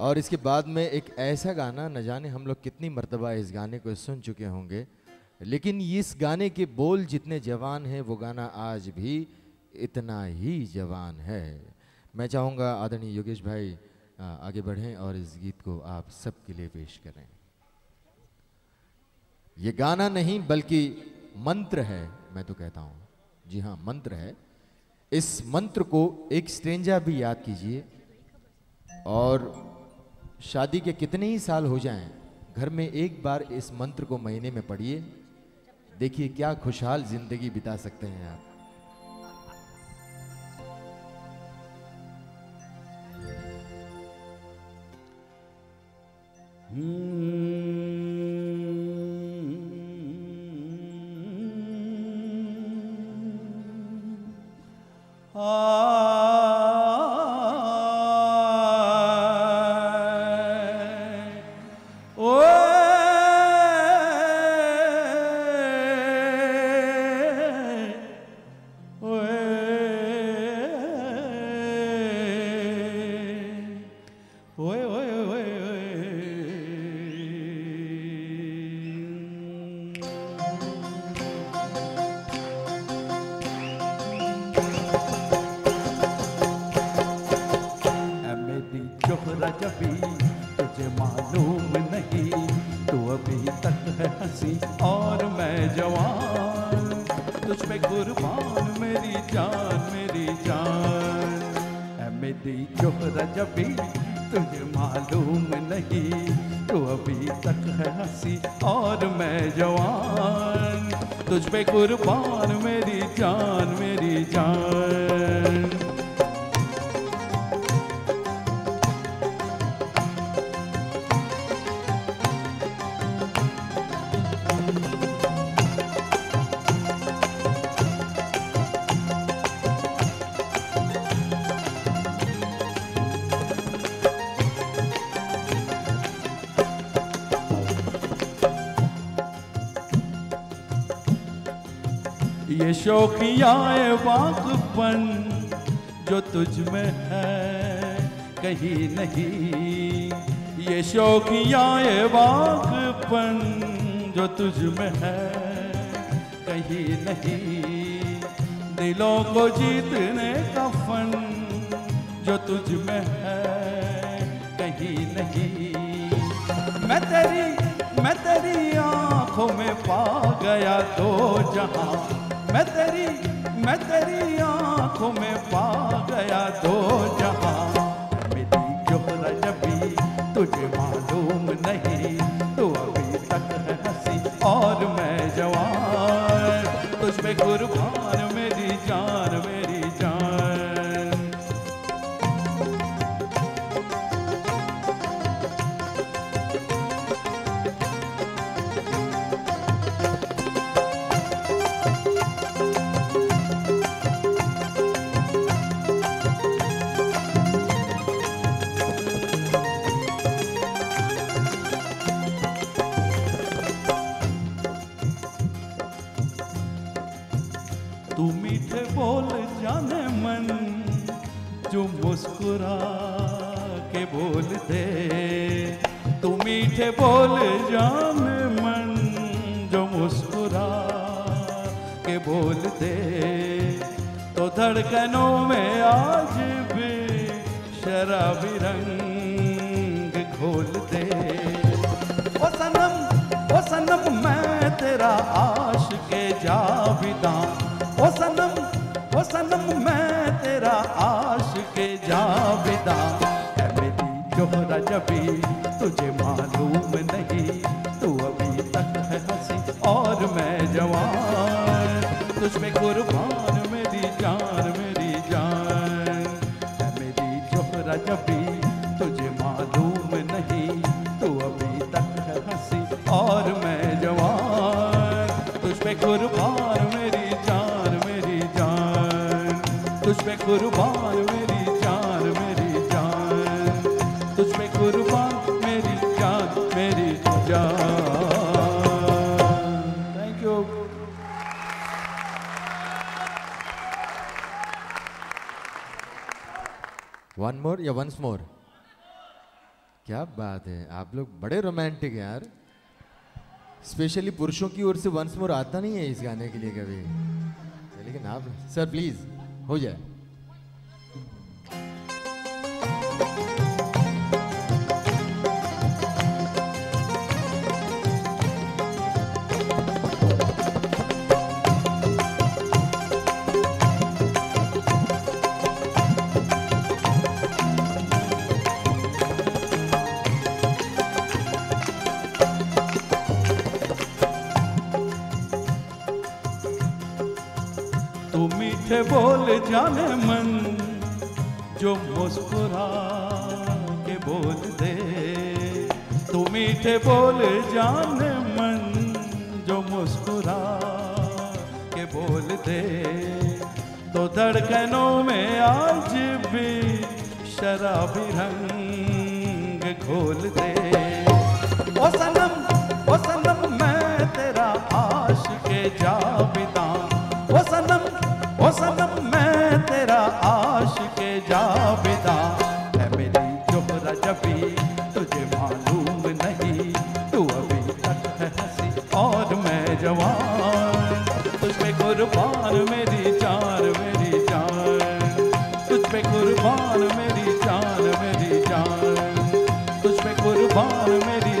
और इसके बाद में एक ऐसा गाना, न जाने हम लोग कितनी मर्तबा इस गाने को सुन चुके होंगे, लेकिन इस गाने के बोल जितने जवान हैं वो गाना आज भी इतना ही जवान है। मैं चाहूँगा आदरणीय योगेश भाई आगे बढ़ें और इस गीत को आप सबके लिए पेश करें। ये गाना नहीं बल्कि मंत्र है, मैं तो कहता हूँ, जी हाँ मंत्र है। इस मंत्र को एक स्ट्रेंजा भी याद कीजिए, और शादी के कितने ही साल हो जाएं, घर में एक बार इस मंत्र को महीने में पढ़िए, देखिए क्या खुशहाल जिंदगी बिता सकते हैं आप। ये शौकियाए वाकपन जो तुझ में है कहीं नहीं, ये शौकियाए वाकपन जो तुझ में है कहीं नहीं, दिलों को जीतने का फन जो तुझ में है कहीं नहीं। मैं तेरी आँखों में पा गया दो जहाँ, मैं तेरी आँखों में पा गया दो जहाँ। मेरी जो रजबी तुझे मालूम नहीं, तो अभी तक है हंसी और मैं जवान, तुझ पे कुर्बान मेरी जान मेरी जान। मुस्कुरा के बोल दे तू मीठे बोल जाने मन, जो मुस्कुरा के बोल दे तो धड़कनों में आज भी शराबी रंग घोल दे। ओ सनम मैं तेरा आशिक जाविदा, ओ सनम मैं तेरा के जाविदा। है मेरी जोहरा जबी तुझे मालूम नहीं, तू अभी तक है हंसी और मैं जवान, तुझ में कुर्बान मेरी जान मेरी जान। है मेरी जोहरा जबी तुझे मालूम नहीं, तू अभी तक है हंसी और मैं जवान, तुझ में कुर्बान मेरी जान मेरी जान, तुझ में कुर्बान मेरी One more या once more? क्या बात है, आप लोग बड़े रोमांटिक यार। स्पेशली पुरुषों की ओर से वंस मोर आता नहीं है इस गाने के लिए कभी, लेकिन आप सर प्लीज हो जाए। बोल जाने मन जो मुस्कुरा के बोल दे, तू मीठे बोल जाने मन जो मुस्कुरा के बोल दे, तो धड़कनों में आज भी शराबी रंग घोल दे। ओ सनम मैं तेरा आशिक जाविदा, सनम मैं तेरा आशिक जाविदा है। मेरी जोहरा जबी तुझे मालूम नहीं, तू अभी तक है हंसी और मैं जवान। तुझ पे कुर्बान मेरी जान, मेरी जान, तुझ पे कुर्बान मेरी जान, मेरी जान, तुझ पे कुर्बान मेरी